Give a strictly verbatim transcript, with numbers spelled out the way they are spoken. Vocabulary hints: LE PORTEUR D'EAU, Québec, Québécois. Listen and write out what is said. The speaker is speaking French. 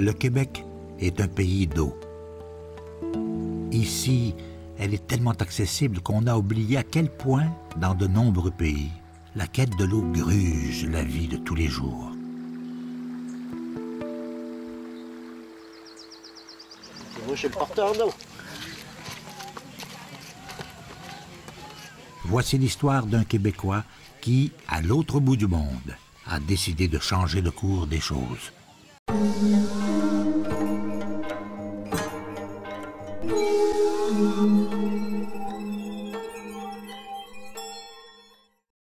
Le Québec est un pays d'eau. Ici, elle est tellement accessible qu'on a oublié à quel point, dans de nombreux pays, la quête de l'eau gruge la vie de tous les jours. Moi, je suis le porteur d'eau. Voici l'histoire d'un Québécois qui, à l'autre bout du monde, a décidé de changer le cours des choses.